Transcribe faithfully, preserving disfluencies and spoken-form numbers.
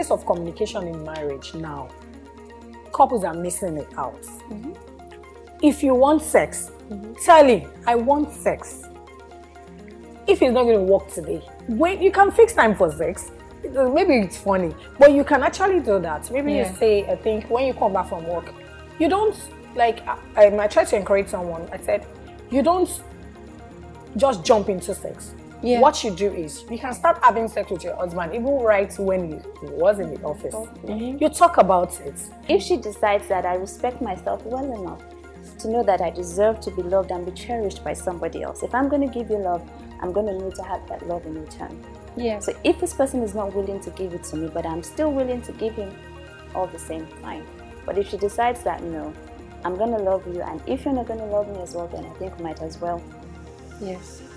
practice of communication in marriage now, couples are missing it out. Mm-hmm. If you want sex, mm-hmm. tell him, I want sex. If it's not going to work today, wait, you can fix time for sex. Maybe it's funny, but you can actually do that. Maybe yeah. you say, I think, when you come back from work, you don't, like, I, I tried to encourage someone. I said, you don't just jump into sex. Yeah. What you do is, you can start having sex with your husband, even right when he was in the office. Mm-hmm. You talk about it. If she decides that I respect myself well enough to know that I deserve to be loved and be cherished by somebody else, if I'm going to give you love, I'm going to need to have that love in return. Yeah. So if this person is not willing to give it to me, but I'm still willing to give him all the same, fine. But if she decides that, no, I'm going to love you, and if you're not going to love me as well, then I think we might as well. Yes.